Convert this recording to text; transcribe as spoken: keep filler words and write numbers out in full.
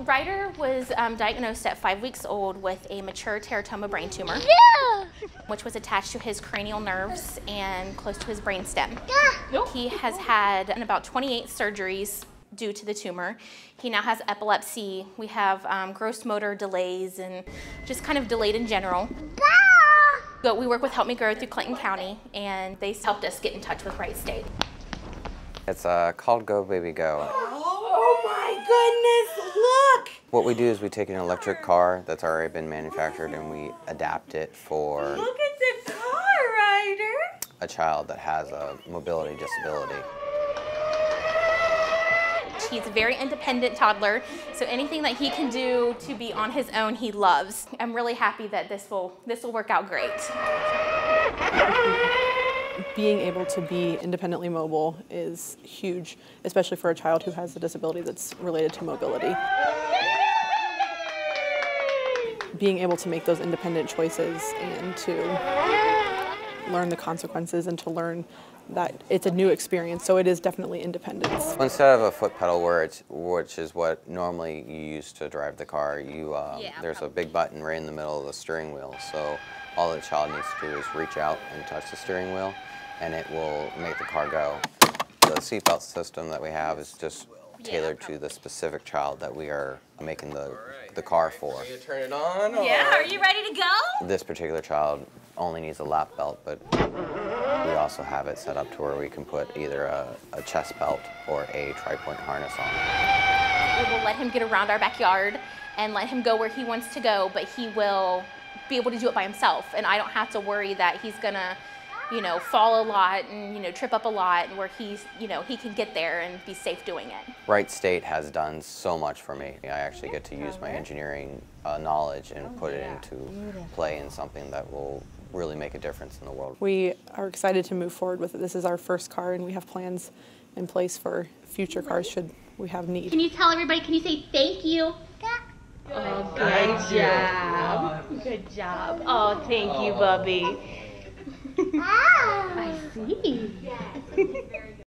Ryder was um, diagnosed at five weeks old with a mature teratoma brain tumor, yeah. which was attached to his cranial nerves and close to his brain stem. Yeah. He has had about twenty-eight surgeries due to the tumor. He now has epilepsy. We have um, gross motor delays and just kind of delayed in general. Yeah. But we work with Help Me Grow through Clinton County, and they helped us get in touch with Wright State. It's uh, called Go Baby Go. What we do is we take an electric car that's already been manufactured and we adapt it for... Look at the car, Ryder! ...a child that has a mobility disability. He's a very independent toddler, so anything that he can do to be on his own, he loves. I'm really happy that this will, this will work out great. Being able to be independently mobile is huge, especially for a child who has a disability that's related to mobility. Being able to make those independent choices and to learn the consequences and to learn that it's a new experience, so it is definitely independence. Instead of a foot pedal, where it's, which is what normally you use to drive the car, you uh, yeah, there's probably. a big button right in the middle of the steering wheel, so all the child needs to do is reach out and touch the steering wheel, and it will make the car go. The seatbelt system that we have is just tailored yeah, to the specific child that we are making the, right. the car for. Are you turn it on? Or yeah, are you ready to go? This particular child only needs a lap belt, but we also have it set up to where we can put either a, a chest belt or a tri-point harness on. We will let him get around our backyard and let him go where he wants to go, but he will be able to do it by himself, and I don't have to worry that he's gonna, you know, fall a lot and, you know, trip up a lot, and where he's, you know, he can get there and be safe doing it. Wright State has done so much for me. I actually get to use my engineering uh, knowledge and put it into play in something that will really make a difference in the world. We are excited to move forward with it. This is our first car, and we have plans in place for future cars should we have need. Can you tell everybody, can you say thank you? Oh, good job. Good job. Oh, thank you, Bubby. Ah, I see. Yeah, very good.